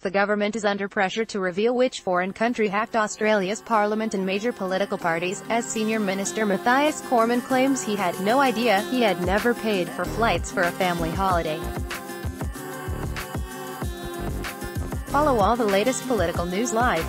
The government is under pressure to reveal which foreign country hacked Australia's parliament and major political parties, as Senior Minister Mathias Cormann claims he had no idea. He had never paid for flights for a family holiday. Follow all the latest political news live.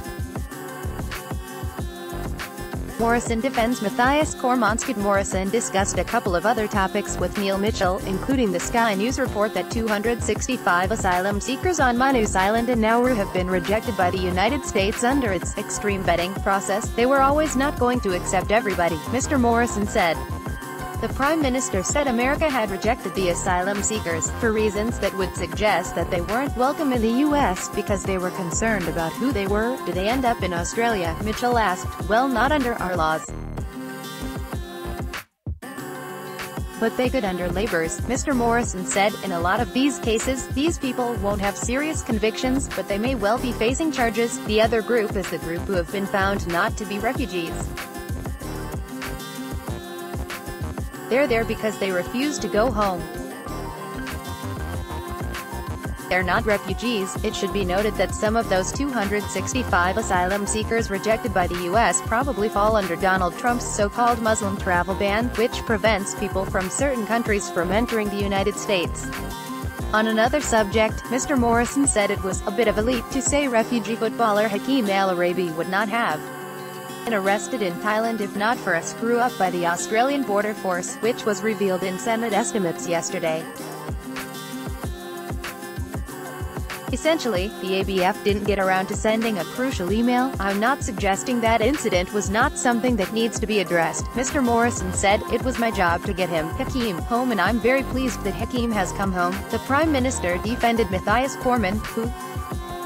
Morrison defends Mathias Cormann. Scott Morrison discussed a couple of other topics with Neil Mitchell, including the Sky News report that 265 asylum seekers on Manus Island and Nauru have been rejected by the United States under its extreme vetting process. They were always not going to accept everybody, Mr. Morrison said. The Prime Minister said America had rejected the asylum seekers, for reasons that would suggest that they weren't welcome in the US, because they were concerned about who they were. Did they end up in Australia? Mitchell asked. Well, not under our laws. But they could under labor's, Mr. Morrison said. In a lot of these cases, these people won't have serious convictions, but they may well be facing charges. The other group is the group who have been found not to be refugees. They're there because they refuse to go home. They're not refugees. It should be noted that some of those 265 asylum seekers rejected by the US probably fall under Donald Trump's so-called Muslim travel ban, which prevents people from certain countries from entering the United States. On another subject, Mr. Morrison said it was a bit of a leap to say refugee footballer Hakim al-Arabi would not have been arrested in Thailand if not for a screw-up by the Australian Border Force, which was revealed in Senate estimates yesterday. Essentially, the ABF didn't get around to sending a crucial email. I'm not suggesting that incident was not something that needs to be addressed, Mr. Morrison said. It was my job to get him, Hakim, home, and I'm very pleased that Hakim has come home. The Prime Minister defended Mathias Cormann, who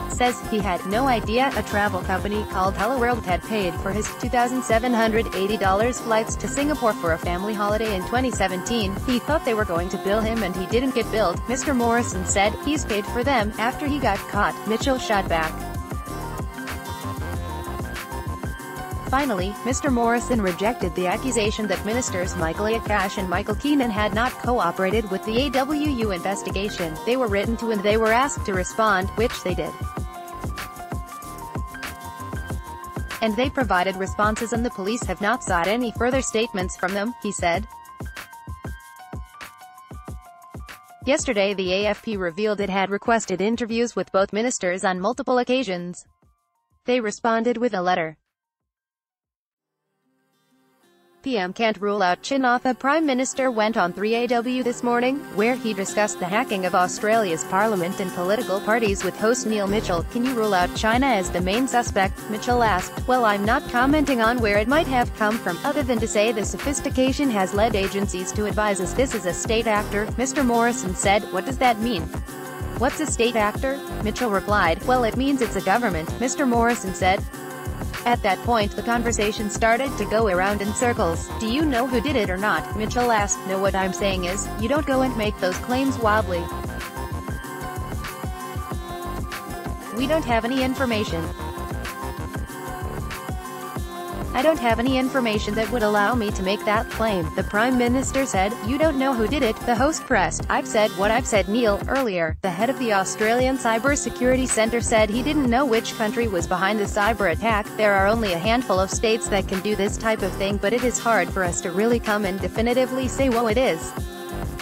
says he had no idea a travel company called Hello World had paid for his $2,780 flights to Singapore for a family holiday in 2017. He thought they were going to bill him and he didn't get billed, Mr. Morrison said. He's paid for them. After he got caught, Mitchell shot back. Finally, Mr. Morrison rejected the accusation that Ministers Michael Cash and Michael Keenan had not cooperated with the AWU investigation. They were written to and they were asked to respond, which they did. And they provided responses and the police have not sought any further statements from them, he said. Yesterday the AFP revealed it had requested interviews with both ministers on multiple occasions. They responded with a letter. PM can't rule out Chinath. The Prime Minister went on 3AW this morning, where he discussed the hacking of Australia's parliament and political parties with host Neil Mitchell. Can you rule out China as the main suspect? Mitchell asked. Well, I'm not commenting on where it might have come from, other than to say the sophistication has led agencies to advise us this is a state actor, Mr. Morrison said. What does that mean? What's a state actor? Mitchell replied. Well, it means it's a government, Mr. Morrison said. At that point the conversation started to go around in circles. Do you know who did it or not? Mitchell asked. No, what I'm saying is, you don't go and make those claims wildly. We don't have any information. I don't have any information that would allow me to make that claim, the Prime Minister said. You don't know who did it, the host pressed. I've said what I've said. Neil, earlier, the head of the Australian Cyber Security Centre, said he didn't know which country was behind the cyber attack. There are only a handful of states that can do this type of thing, but it is hard for us to really come and definitively say what it is.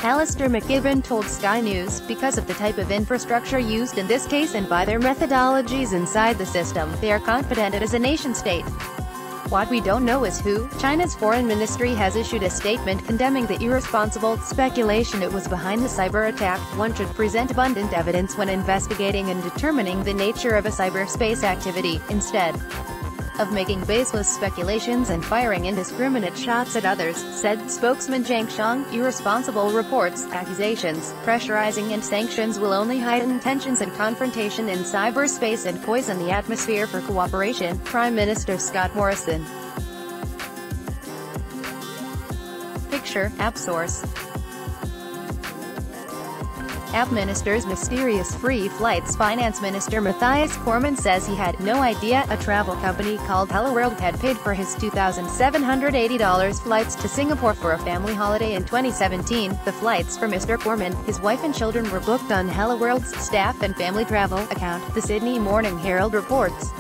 Alistair McGibbon told Sky News, because of the type of infrastructure used in this case and by their methodologies inside the system, they are confident it is a nation-state. What we don't know is who. China's foreign ministry has issued a statement condemning the irresponsible speculation it was behind the cyber attack. One should present abundant evidence when investigating and determining the nature of a cyberspace activity, instead of making baseless speculations and firing indiscriminate shots at others, said spokesman Zhang Xiong. Irresponsible reports, accusations, pressurizing and sanctions will only heighten tensions and confrontation in cyberspace and poison the atmosphere for cooperation. Prime Minister Scott Morrison. Picture, app source. App Minister's mysterious free flights. Finance Minister Mathias Cormann says he had no idea a travel company called Hello World had paid for his $2,780 flights to Singapore for a family holiday in 2017. The flights for Mr. Cormann, his wife and children were booked on Hello World's staff and family travel account, the Sydney Morning Herald reports.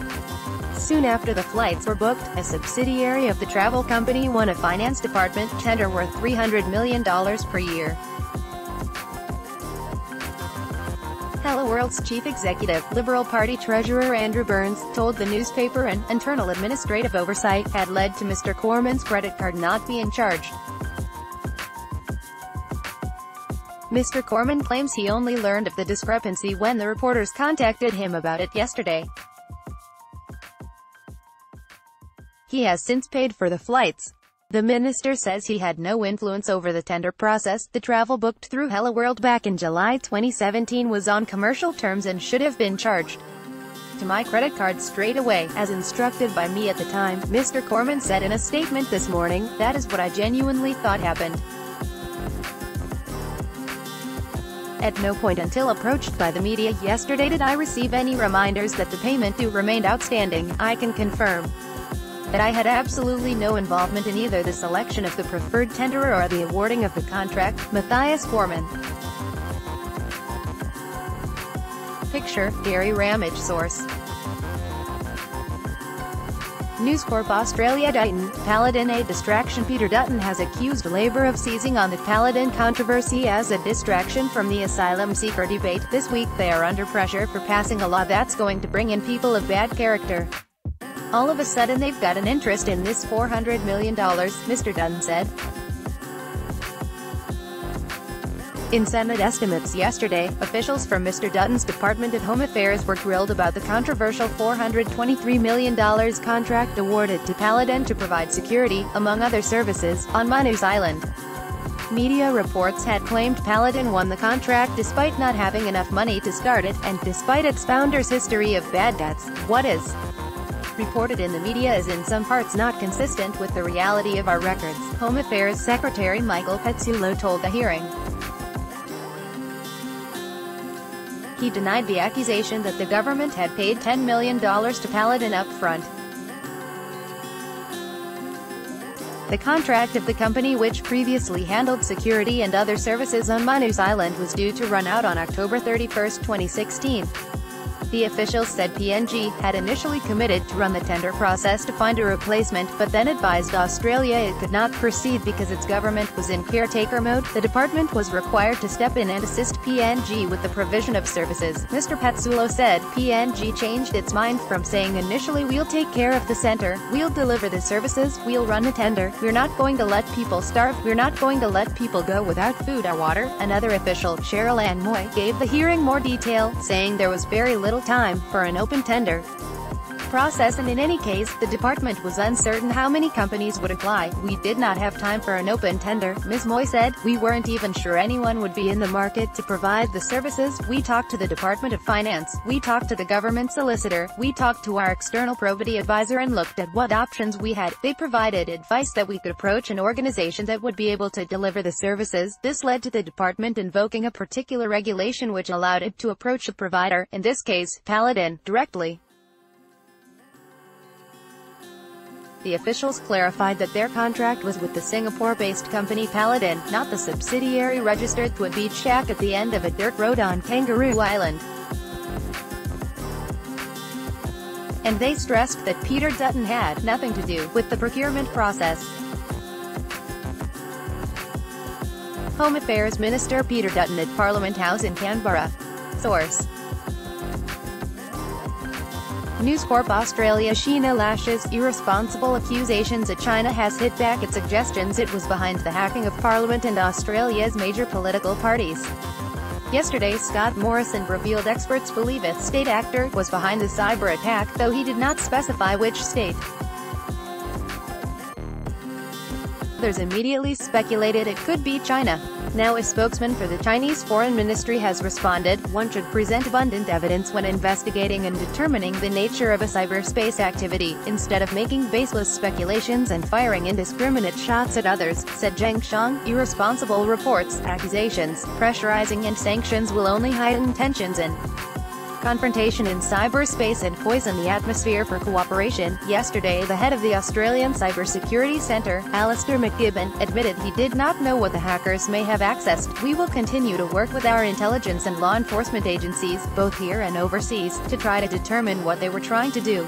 Soon after the flights were booked, a subsidiary of the travel company won a finance department tender worth $300 million per year. Hello World's chief executive, Liberal Party treasurer Andrew Burns, told the newspaper an internal administrative oversight had led to Mr. Cormann's credit card not being charged. Mr. Cormann claims he only learned of the discrepancy when the reporters contacted him about it yesterday. He has since paid for the flights. The minister says he had no influence over the tender process. The travel booked through Hello World back in July 2017 was on commercial terms and should have been charged to my credit card straight away, as instructed by me at the time, Mr. Cormann said in a statement this morning. That is what I genuinely thought happened. At no point until approached by the media yesterday did I receive any reminders that the payment due remained outstanding. I can confirm that I had absolutely no involvement in either the selection of the preferred tenderer or the awarding of the contract. Mathias Cormann. Picture, Gary Ramage source. News Corp Australia. Dutton, Paladin a distraction. Peter Dutton has accused Labor of seizing on the Paladin controversy as a distraction from the asylum seeker debate. This week they are under pressure for passing a law that's going to bring in people of bad character. All of a sudden they've got an interest in this $400 million, Mr. Dutton said. In Senate estimates yesterday, officials from Mr. Dutton's Department of Home Affairs were grilled about the controversial $423 million contract awarded to Paladin to provide security, among other services, on Manus Island. Media reports had claimed Paladin won the contract despite not having enough money to start it, and despite its founder's history of bad debts. What is reported in the media is in some parts not consistent with the reality of our records, Home Affairs Secretary Michael Pezzullo told the hearing. He denied the accusation that the government had paid $10 million to Paladin up front. The contract of the company, which previously handled security and other services on Manus Island, was due to run out on October 31, 2016. The officials said PNG had initially committed to run the tender process to find a replacement, but then advised Australia it could not proceed because its government was in caretaker mode. The department was required to step in and assist PNG with the provision of services. Mr. Pezzullo said, PNG changed its mind from saying initially we'll take care of the centre, we'll deliver the services, we'll run a tender, we're not going to let people starve, we're not going to let people go without food or water. Another official, Cheryl Ann Moy, gave the hearing more detail, saying there was very little time for an open tender process, and in any case, the department was uncertain how many companies would apply. We did not have time for an open tender, Ms. Moy said. We weren't even sure anyone would be in the market to provide the services. We talked to the Department of Finance, we talked to the government solicitor, we talked to our external probity advisor and looked at what options we had. They provided advice that we could approach an organization that would be able to deliver the services. This led to the department invoking a particular regulation which allowed it to approach a provider, in this case, Paladin, directly. The officials clarified that their contract was with the Singapore-based company Paladin, not the subsidiary registered to a beach shack at the end of a dirt road on Kangaroo Island. And they stressed that Peter Dutton had nothing to do with the procurement process. Home Affairs Minister Peter Dutton at Parliament House in Canberra. Source. News Corp Australia. Sheena lashes irresponsible accusations at China has hit back at suggestions it was behind the hacking of Parliament and Australia's major political parties. Yesterday, Scott Morrison revealed experts believe a state actor was behind the cyber attack, though he did not specify which state. Others immediately speculated it could be China. Now a spokesman for the Chinese Foreign Ministry has responded, "One should present abundant evidence when investigating and determining the nature of a cyberspace activity, instead of making baseless speculations and firing indiscriminate shots at others," said Zhang Xiong. "Irresponsible reports, accusations, pressurizing and sanctions will only heighten tensions and confrontation in cyberspace and poison the atmosphere for cooperation." Yesterday, the head of the Australian Cyber Security Centre, Alistair McGibbon, admitted he did not know what the hackers may have accessed. "We will continue to work with our intelligence and law enforcement agencies, both here and overseas, to try to determine what they were trying to do."